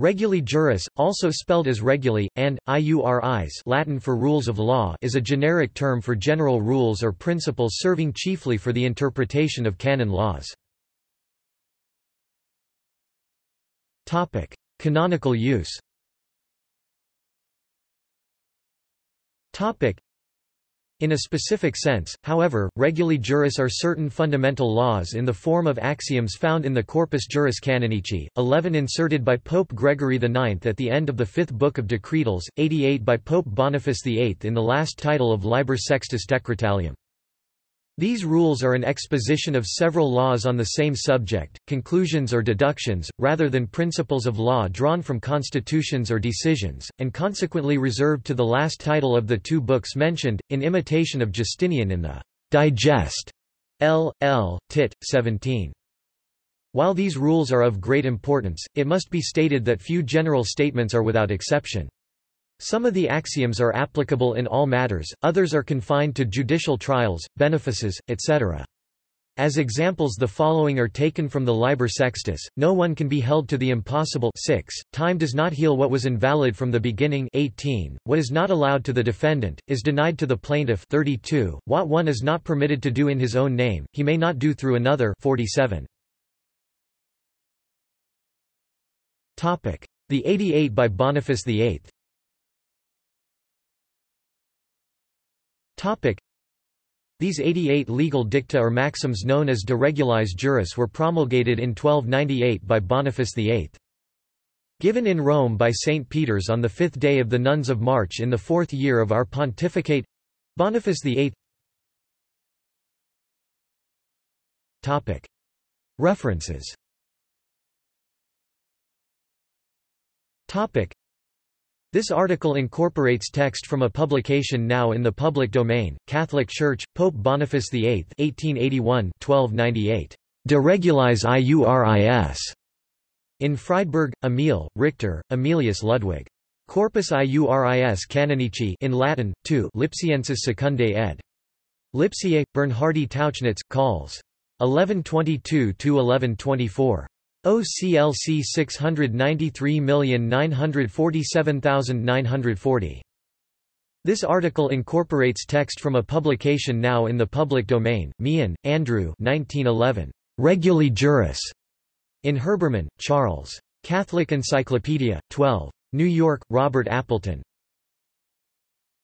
Regulae Juris, also spelled as regulae, and, iuris Latin for rules of law, is a generic term for general rules or principles serving chiefly for the interpretation of canon laws. Canonical use. In a specific sense, however, regulae juris are certain fundamental laws in the form of axioms found in the Corpus Juris Canonici, 11 inserted by Pope Gregory IX at the end of the fifth book of Decretals, 88 by Pope Boniface VIII in the last title of Liber Sextus Decretalium. These rules are an exposition of several laws on the same subject, conclusions or deductions, rather than principles of law drawn from constitutions or decisions, and consequently reserved to the last title of the two books mentioned, in imitation of Justinian in the Digest, L.L., tit. 17. While these rules are of great importance, it must be stated that few general statements are without exception. Some of the axioms are applicable in all matters, others are confined to judicial trials, benefices, etc. As examples, the following are taken from the Liber Sextus: no one can be held to the impossible. 6. Time does not heal what was invalid from the beginning. 18. What is not allowed to the defendant, is denied to the plaintiff. 32. What one is not permitted to do in his own name, he may not do through another. 47. The 88 by Boniface VIII. These 88 legal dicta or maxims known as de Regulis Juris were promulgated in 1298 by Boniface VIII. Given in Rome by St. Peter's on the 5th day of the Nuns of March in the 4th year of our pontificate, Boniface VIII. References. This article incorporates text from a publication now in the public domain, Catholic Church, Pope Boniface VIII 1881-1298, De Regulis Iuris, in Friedberg, Emil, Richter, Aemilius Ludwig. Corpus Iuris Canonici in Latin, 2 Lipsiensis Secundae ed. Lipsiae, Bernhardi Tauchnitz, Cols. 1122–1124. OCLC 693947940. This article incorporates text from a publication now in the public domain, Meehan, Andrew 1911, Regulae Juris, in Herbermann, Charles. Catholic Encyclopedia, 12. New York, Robert Appleton.